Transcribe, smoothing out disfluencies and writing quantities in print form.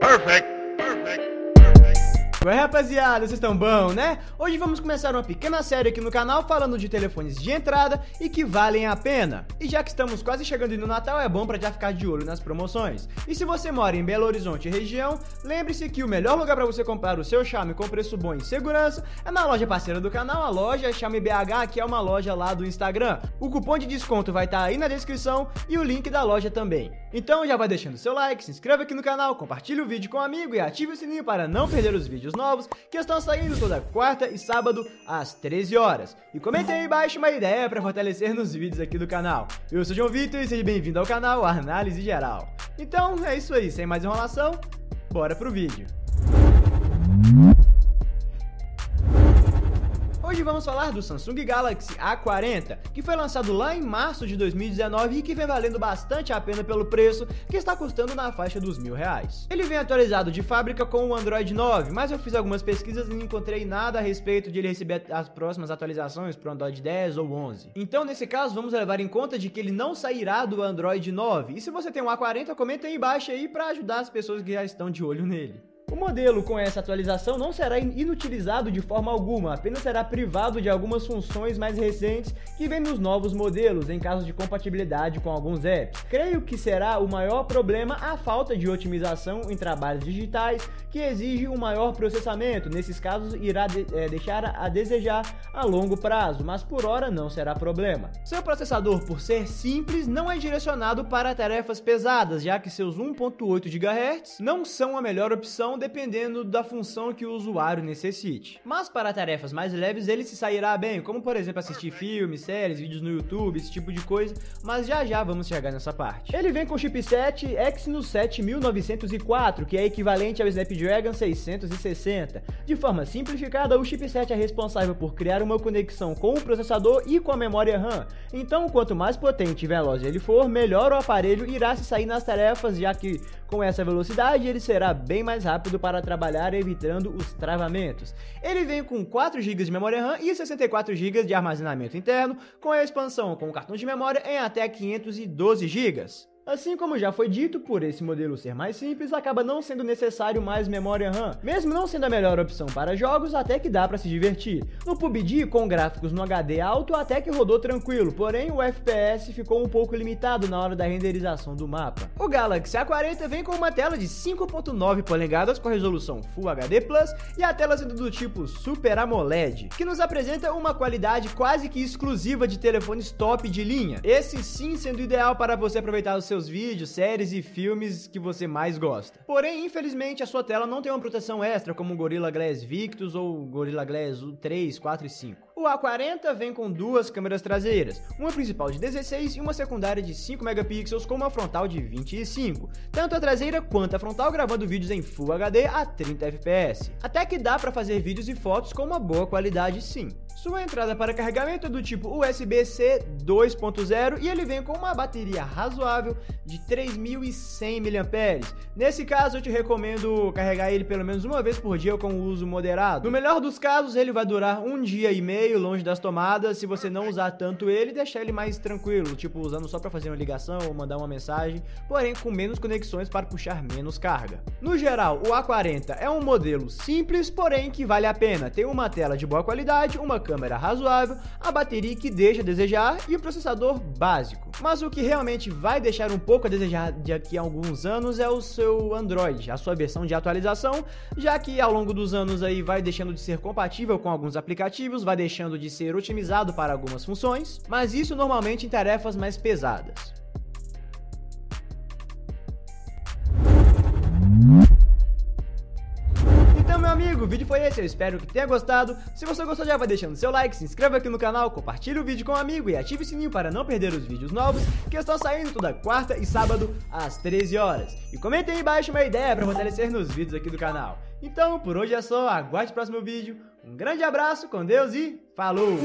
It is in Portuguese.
Perfect. Oi, rapaziada, vocês estão bom, né? Hoje vamos começar uma pequena série aqui no canal falando de telefones de entrada e que valem a pena. E já que estamos quase chegando no Natal, é bom para já ficar de olho nas promoções. E se você mora em Belo Horizonte e região, lembre-se que o melhor lugar para você comprar o seu Xiaomi com preço bom e segurança é na loja parceira do canal, a loja Xiaomi BH, que é uma loja lá do Instagram. O cupom de desconto vai estar aí na descrição e o link da loja também. Então já vai deixando seu like, se inscreva aqui no canal, compartilhe o vídeo com um amigo e ative o sininho para não perder os vídeos novos que estão saindo toda quarta e sábado às 13 horas. E comente aí embaixo uma ideia para fortalecer nos vídeos aqui do canal. Eu sou o João Vitor e seja bem-vindo ao canal Análise Geral. Então é isso aí, sem mais enrolação, bora pro vídeo. Hoje vamos falar do Samsung Galaxy A40, que foi lançado lá em março de 2019 e que vem valendo bastante a pena pelo preço, que está custando na faixa dos R$1.000. Ele vem atualizado de fábrica com o Android 9, mas eu fiz algumas pesquisas e não encontrei nada a respeito de ele receber as próximas atualizações para o Android 10 ou 11. Então, nesse caso, vamos levar em conta de que ele não sairá do Android 9. E se você tem um A40, comenta aí embaixo aí para ajudar as pessoas que já estão de olho nele. O modelo com essa atualização não será inutilizado de forma alguma, apenas será privado de algumas funções mais recentes que vêm nos novos modelos, em caso de compatibilidade com alguns apps. Creio que será o maior problema a falta de otimização em trabalhos digitais, que exige um maior processamento. Nesses casos, irá deixar a desejar a longo prazo, mas por hora não será problema. Seu processador, por ser simples, não é direcionado para tarefas pesadas, já que seus 1.8 GHz não são a melhor opção dependendo da função que o usuário necessite. Mas para tarefas mais leves ele se sairá bem, como por exemplo assistir filmes, séries, vídeos no YouTube, esse tipo de coisa, mas já vamos chegar nessa parte. Ele vem com o chipset Exynos 7904, que é equivalente ao Snapdragon 660. De forma simplificada, o chipset é responsável por criar uma conexão com o processador e com a memória RAM. Então, quanto mais potente e veloz ele for, melhor o aparelho irá se sair nas tarefas, já que com essa velocidade ele será bem mais rápido para trabalhar, evitando os travamentos. Ele vem com 4 GB de memória RAM e 64 GB de armazenamento interno, com a expansão com o cartão de memória em até 512 GB. Assim como já foi dito, por esse modelo ser mais simples, acaba não sendo necessário mais memória RAM, mesmo não sendo a melhor opção para jogos, até que dá para se divertir. No PUBG, com gráficos no HD alto, até que rodou tranquilo, porém o FPS ficou um pouco limitado na hora da renderização do mapa. O Galaxy A40 vem com uma tela de 5.9 polegadas com resolução Full HD+, e a tela sendo do tipo Super AMOLED, que nos apresenta uma qualidade quase que exclusiva de telefones top de linha, esse sim sendo ideal para você aproveitar os seus vídeos, séries e filmes que você mais gosta. Porém, infelizmente, a sua tela não tem uma proteção extra como o Gorilla Glass Victus ou Gorilla Glass 3, 4 e 5. O A40 vem com duas câmeras traseiras, uma principal de 16 e uma secundária de 5 megapixels com uma frontal de 25, tanto a traseira quanto a frontal gravando vídeos em Full HD a 30 fps. Até que dá para fazer vídeos e fotos com uma boa qualidade sim. Sua entrada para carregamento é do tipo USB-C 2.0 e ele vem com uma bateria razoável de 3.100 mAh. Nesse caso eu te recomendo carregar ele pelo menos uma vez por dia com o uso moderado. No melhor dos casos ele vai durar um dia e meio longe das tomadas, se você não usar tanto ele, deixar ele mais tranquilo, tipo usando só para fazer uma ligação ou mandar uma mensagem, porém com menos conexões para puxar menos carga. No geral, o A40 é um modelo simples, porém que vale a pena. Tem uma tela de boa qualidade, uma câmera razoável, a bateria que deixa a desejar e o processador básico. Mas o que realmente vai deixar um pouco a desejar daqui a alguns anos é o seu Android, a sua versão de atualização, já que ao longo dos anos aí vai deixando de ser compatível com alguns aplicativos, vai deixando de ser otimizado para algumas funções, mas isso normalmente em tarefas mais pesadas. Amigo, o vídeo foi esse, eu espero que tenha gostado. Se você gostou, já vai deixando seu like, se inscreva aqui no canal, compartilhe o vídeo com um amigo e ative o sininho para não perder os vídeos novos que estão saindo toda quarta e sábado às 13 horas. E comenta aí embaixo uma ideia para fortalecer nos vídeos aqui do canal. Então, por hoje é só, aguarde o próximo vídeo. Um grande abraço, com Deus e falou!